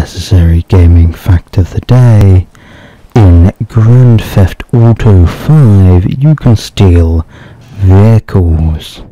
necessary gaming fact of the day. In Grand Theft Auto V, you can steal vehicles.